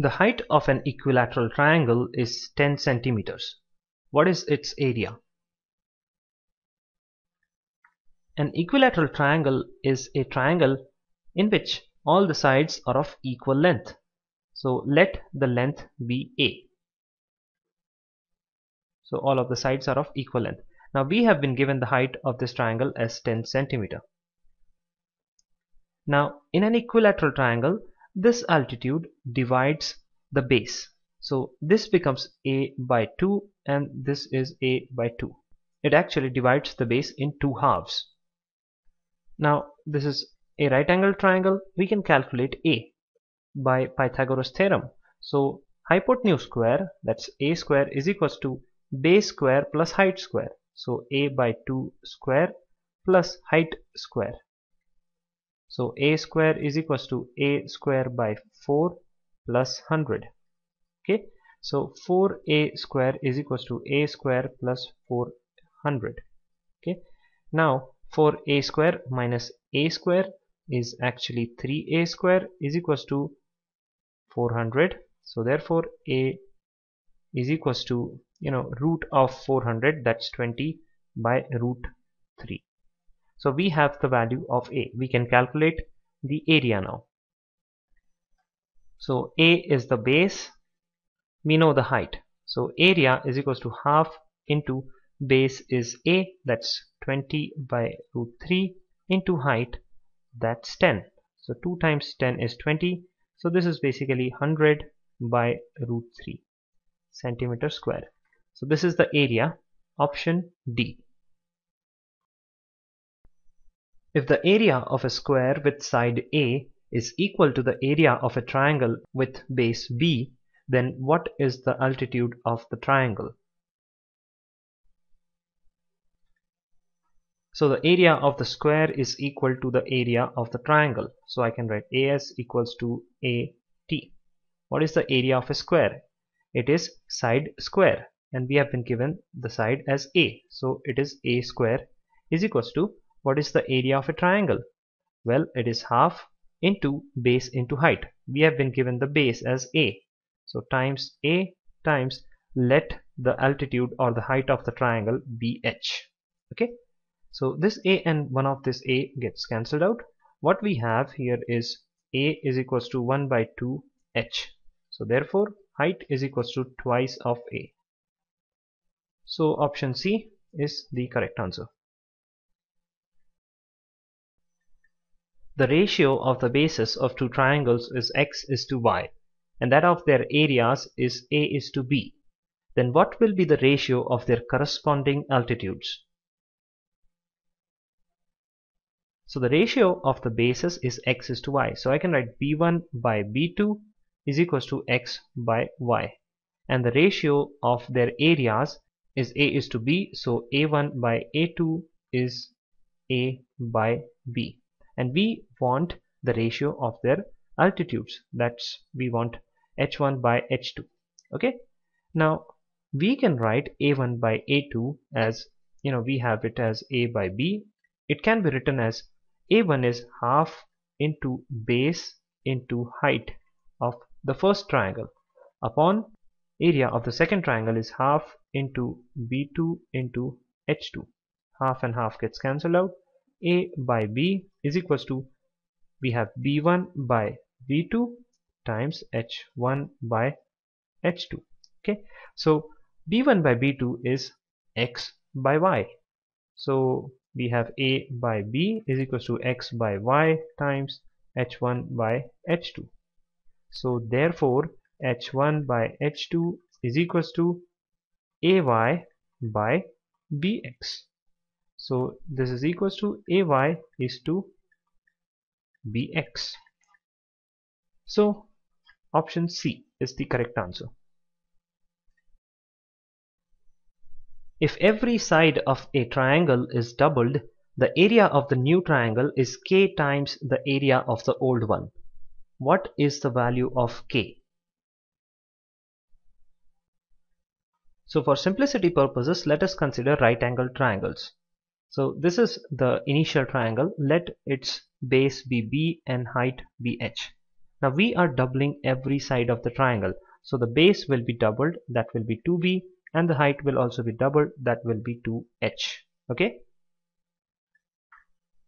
The height of an equilateral triangle is 10 centimeters. What is its area? An equilateral triangle is a triangle in which all the sides are of equal length. So let the length be A. So all of the sides are of equal length. Now we have been given the height of this triangle as 10 centimeter. Now in an equilateral triangle, this altitude divides the base. So this becomes A by 2 and this is A by 2. It actually divides the base in two halves. Now this is a right angled triangle. We can calculate A by Pythagoras theorem. So hypotenuse square, that's A square, is equals to base square plus height square. So A by 2 square plus height square. So A square is equals to A square by 4 plus 100. Okay, so 4A square is equals to A square plus 400. Okay, now 4A square minus A square is actually 3A square is equals to 400. So therefore A is equals to, root of 400, that's 20 by root 3. So we have the value of A. We can calculate the area now. So A is the base. We know the height. So area is equals to half into base is A, that's 20 by root 3 into height, that's 10. So 2 times 10 is 20. So this is basically 100 by root 3 centimeter square. So this is the area, option D. If the area of a square with side A is equal to the area of a triangle with base B, then what is the altitude of the triangle? So the area of the square is equal to the area of the triangle. So I can write AS equals to AT. What is the area of a square? It is side square, and we have been given the side as A. So it is A square is equals to, what is the area of a triangle? Well, it is half into base into height. We have been given the base as A. So times A times, let the altitude or the height of the triangle be H. Okay. So this A and one of this A gets cancelled out. What we have here is A is equals to 1 by 2 H. So therefore height is equals to twice of A. So option C is the correct answer. The ratio of the bases of two triangles is x is to y, and that of their areas is A is to B. Then what will be the ratio of their corresponding altitudes? So the ratio of the bases is x is to y. So I can write B1 by B2 is equals to x by y. And the ratio of their areas is A is to B. So A1 by A2 is A by B. And we want the ratio of their altitudes. That's, we want H1 by H2. Okay. Now we can write A1 by A2 as, we have it as A by B. It can be written as A1 is half into base into height of the first triangle upon area of the second triangle is half into B2 into H2. Half and half gets cancelled out. A by B is equals to, we have B1 by B2 times H1 by H2. Okay, so B1 by B2 is X by Y. So we have A by B is equals to X by Y times H1 by H2. So therefore H1 by H2 is equals to AY by BX. So this is equals to AY is to BX. So option C is the correct answer. If every side of a triangle is doubled, the area of the new triangle is k times the area of the old one. What is the value of k? So for simplicity purposes, let us consider right angled triangles. So this is the initial triangle. Let its base be B and height be H. Now we are doubling every side of the triangle, so the base will be doubled, that will be 2b, and the height will also be doubled, that will be 2h. Okay,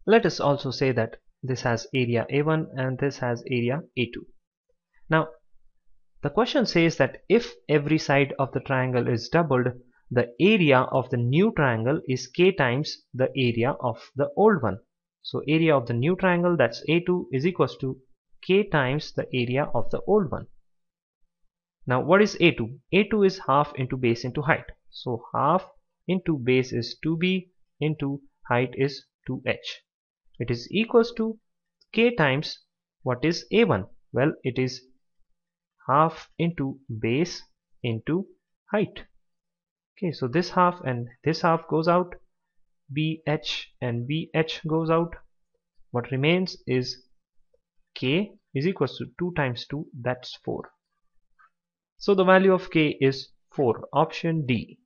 let us also say that this has area A1 and this has area A2. Now the question says that if every side of the triangle is doubled, the area of the new triangle is k times the area of the old one. So area of the new triangle, that's A2, is equals to k times the area of the old one. Now what is A2? A2 is half into base into height. So half into base is 2b into height is 2h. It is equals to k times what is A1? Well, it is half into base into height. Okay, so this half and this half goes out, bh and bh goes out. What remains is k is equals to 2 times 2, that's 4. So the value of k is 4, option D.